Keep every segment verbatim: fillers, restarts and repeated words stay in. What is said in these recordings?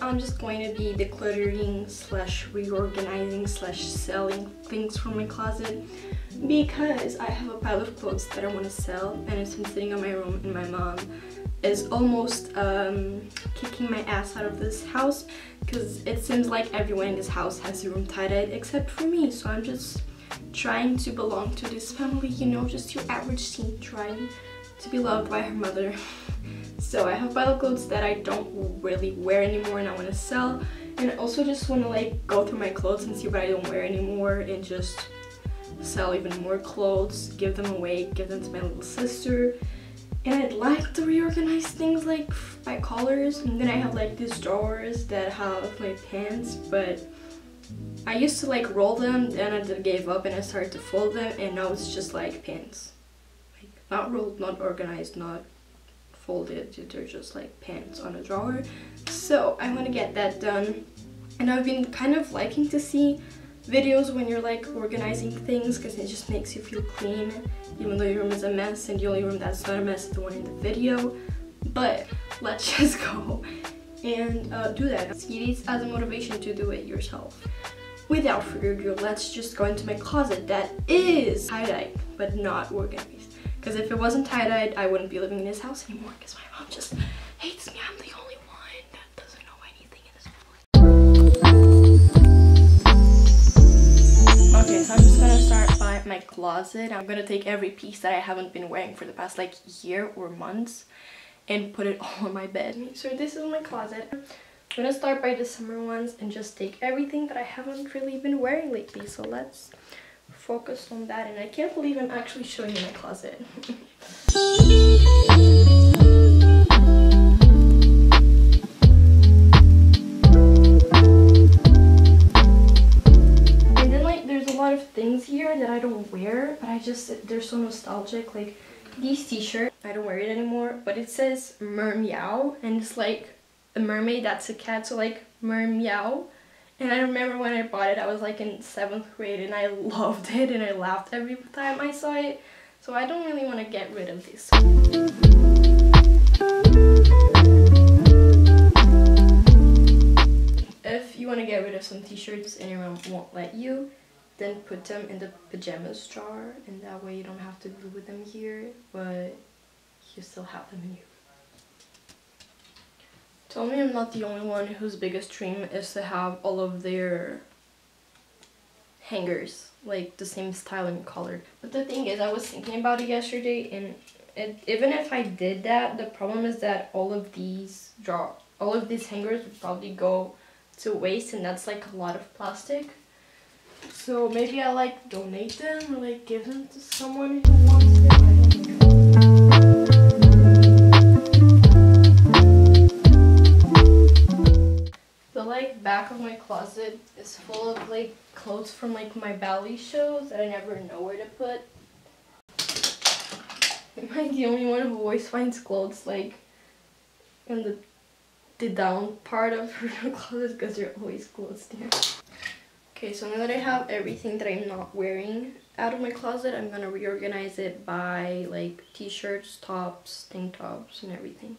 I'm just going to be decluttering slash reorganizing slash selling things from my closet, because I have a pile of clothes that I want to sell and it's been sitting in my room, and my mom is almost um, kicking my ass out of this house because it seems like everyone in this house has their room tie-dyed except for me. So I'm just trying to belong to this family, you know, just your average teen trying to be loved by her mother. So I have a pile of clothes that I don't really wear anymore and I want to sell, and I also just want to like go through my clothes and see what I don't wear anymore and just sell even more clothes, give them away, give them to my little sister. And I'd like to reorganize things like by colors, and then I have like these drawers that have my pants, but I used to like roll them, then I gave up and I started to fold them, and now it's just like pants, like not rolled, not organized, not folded, they're just like pants on a drawer. So I want to get that done, and I've been kind of liking to see videos when you're like organizing things because it just makes you feel clean, even though your room is a mess, and the only room that's not a mess is the one in the video. But let's just go and uh, do that. See these as a motivation to do it yourself. Without further ado, let's just go into my closet that is tie-dyed but not organized. Because if it wasn't tie-dyed, I wouldn't be living in this house anymore because my mom just hates me. I'm the only one that doesn't know anything in this family. Okay, so I'm just gonna start by my closet. I'm gonna take every piece that I haven't been wearing for the past like year or months and put it all on my bed. So this is my closet. I'm gonna start by the summer ones and just take everything that I haven't really been wearing lately. So let's focused on that, and I can't believe I'm actually showing you my closet. And then like there's a lot of things here that I don't wear, but I just, they're so nostalgic. Like these t-shirts, I don't wear it anymore, but it says Mer Meow, and it's like a mermaid that's a cat, so like Mer Meow. And I remember when I bought it, I was like in seventh grade and I loved it and I laughed every time I saw it. So I don't really want to get rid of this. If you want to get rid of some t-shirts and your mom won't let you, then put them in the pajamas drawer, and that way you don't have to deal with them here, but you still have them in you. Tell me I'm not the only one whose biggest dream is to have all of their hangers like the same style and color. But the thing is, I was thinking about it yesterday, and it, even if I did that, the problem is that all of these draw, all of these hangers would probably go to waste, and that's like a lot of plastic. So maybe I like donate them or like give them to someone who wants them. I don't know. Like back of my closet is full of like clothes from like my ballet shows that I never know where to put. Am I the only one who always finds clothes like in the, the down part of her closet because they're always clothes there? Okay, so now that I have everything that I'm not wearing out of my closet, I'm gonna reorganize it by like t-shirts, tops, tank tops, and everything.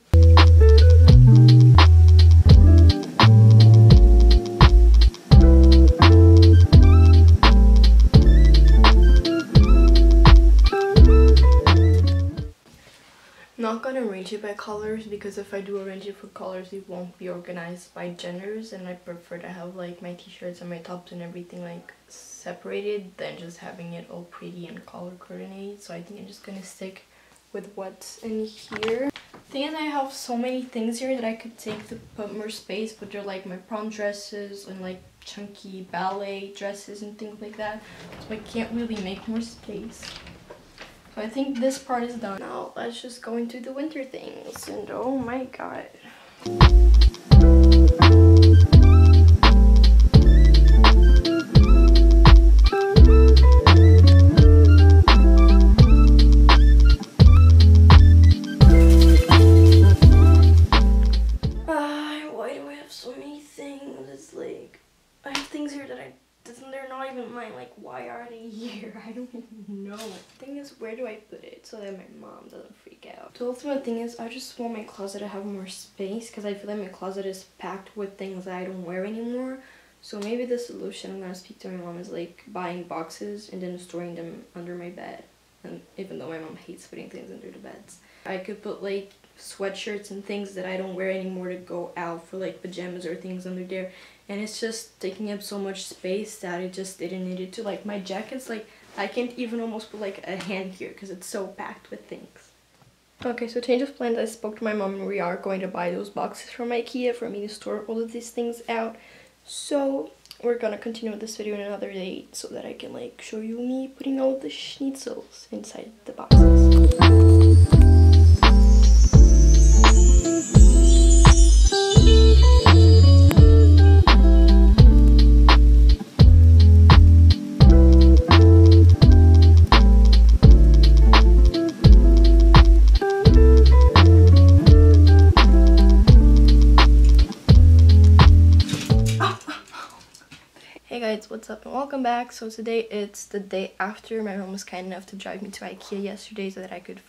Not gonna arrange it by colors, because if I do arrange it for colors, it won't be organized by genders, and I prefer to have like my t-shirts and my tops and everything like separated than just having it all pretty and color coordinated. So I think I'm just gonna stick with what's in here. The thing is, I have so many things here that I could take to put more space, but they're like my prom dresses and like chunky ballet dresses and things like that, so I can't really make more space. I think this part is done. Now let's just go into the winter things, and oh my god. Ah, why do I have so many things? It's like I have things here that I Doesn't they're not even mine? Like, why are they here? I don't even know. The thing is, where do I put it so that my mom doesn't freak out? The ultimate thing is, I just want my closet to have more space because I feel like my closet is packed with things that I don't wear anymore. So maybe the solution I'm gonna speak to my mom is like buying boxes and then storing them under my bed. And even though my mom hates putting things under the beds, I could put like sweatshirts and things that I don't wear anymore to go out for like pajamas or things under there. And it's just taking up so much space that it just didn't need it to. Like my jackets, like I can't even almost put like a hand here because it's so packed with things. Okay, so change of plans. I spoke to my mom and we are going to buy those boxes from IKEA for me to store all of these things out. So we're gonna continue with this video in another day so that I can like show you me putting all the schnitzels inside the boxes. What's up and welcome back. So today it's the day after. My mom was kind enough to drive me to IKEA yesterday so that I could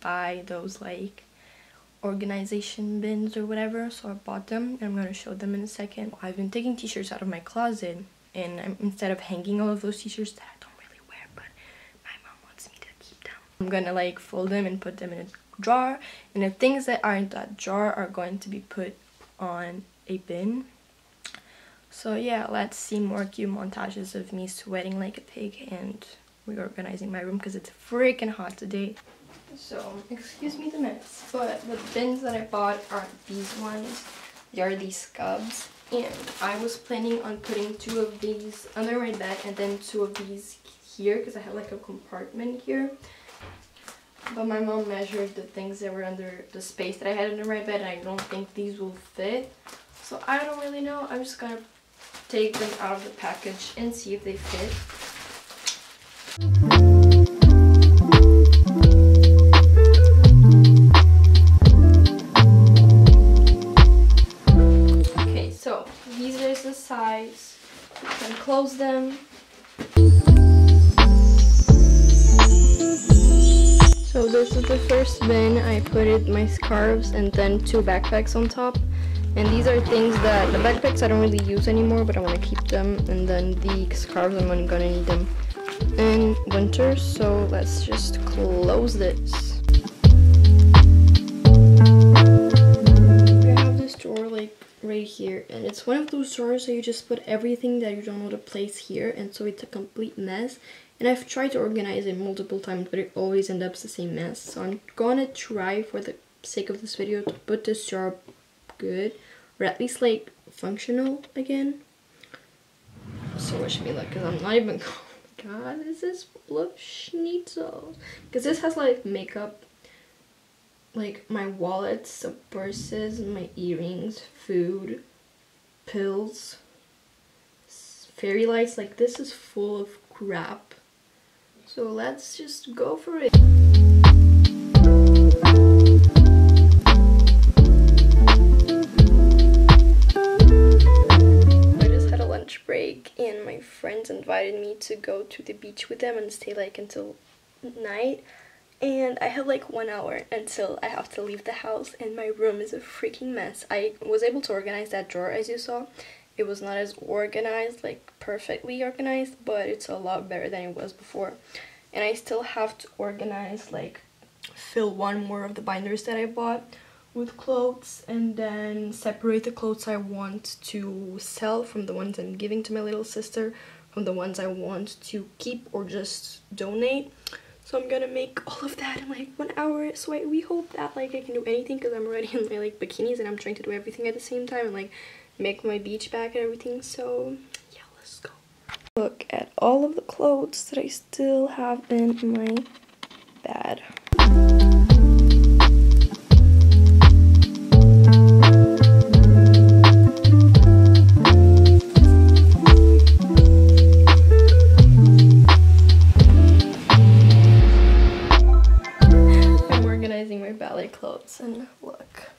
buy those like organization bins or whatever. So I bought them and I'm gonna show them in a second. I've been taking t-shirts out of my closet and I'm, instead of hanging all of those t-shirts that I don't really wear but my mom wants me to keep them, I'm gonna like fold them and put them in a drawer, and the things that aren't that drawer are going to be put on a bin. So yeah, let's see more cute montages of me sweating like a pig and reorganizing my room because it's freaking hot today. So, excuse me the mess, but the bins that I bought aren't these ones. They are these scubs. And I was planning on putting two of these under my bed and then two of these here because I had like a compartment here. But my mom measured the things that were under the space that I had under my bed and I don't think these will fit. So I don't really know. I'm just gonna take them out of the package and see if they fit. Okay, so these are the size. You can close them. So this is the first bin. I put it my scarves and then two backpacks on top. And these are things that, the backpacks I don't really use anymore, but I want to keep them. And then the scarves, I'm only gonna need them in winter. So let's just close this. I have this drawer like right here. And it's one of those drawers that you just put everything that you don't know to place here. And so it's a complete mess. And I've tried to organize it multiple times, but it always ends up the same mess. So I'm gonna try, for the sake of this video, to put this jar good, or at least like functional again. So wish me luck because I'm not even, oh my god, this is full of schnitzels because this has like makeup, like my wallets, some purses, my earrings, food, pills, fairy lights. Like this is full of crap, so let's just go for it. Break and my friends invited me to go to the beach with them and stay like until night, and I have like one hour until I have to leave the house, and my room is a freaking mess. I was able to organize that drawer, as you saw. It was not as organized, like perfectly organized, but it's a lot better than it was before. And I still have to organize, like fill one more of the binders that I bought with clothes and then separate the clothes I want to sell from the ones I'm giving to my little sister from the ones I want to keep or just donate. So I'm gonna make all of that in like one hour, so I, we hope that like I can do anything because I'm already in my like bikinis and I'm trying to do everything at the same time and like make my beach bag and everything. So yeah, let's go. Look at all of the clothes that I still have in my bed. And look,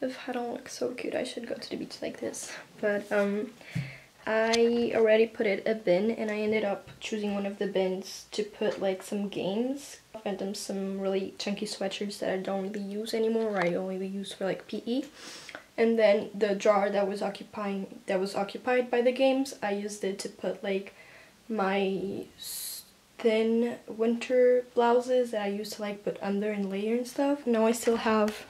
if I don't look so cute, I should go to the beach like this. But um, I already put it a bin, and I ended up choosing one of the bins to put like some games. I found them some really chunky sweatshirts that I don't really use anymore, or I only use for like P E. And then the drawer that was occupying that was occupied by the games, I used it to put like my thin winter blouses that I used to like put under and layer and stuff. Now I still have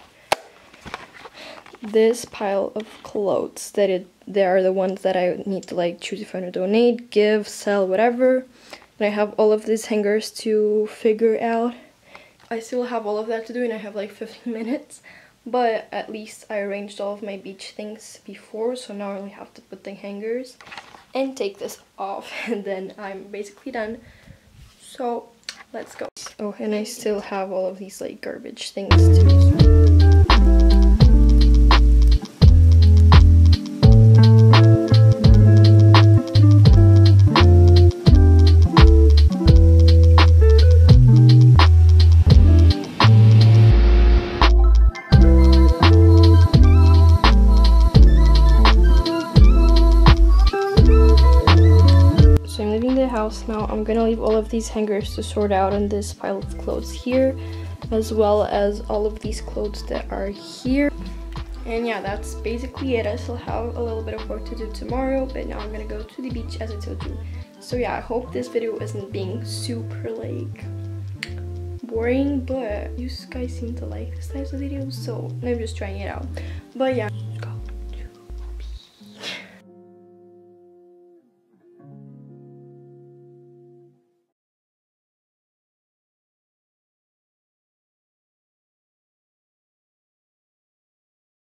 this pile of clothes that it they are the ones that I need to like choose if I want to donate, give, sell, whatever. And I have all of these hangers to figure out. I still have all of that to do, and I have like fifteen minutes. But at least I arranged all of my beach things before, so now I only have to put the hangers and take this off, and then I'm basically done. So let's go. Oh, and I still have all of these like garbage things to do. Now I'm gonna leave all of these hangers to sort out in this pile of clothes here, as well as all of these clothes that are here. And yeah, that's basically it. I still have a little bit of work to do tomorrow, but now I'm gonna go to the beach, as I told you. So yeah, I hope this video isn't being super like boring, but you guys seem to like this type of videos, so I'm just trying it out. But yeah.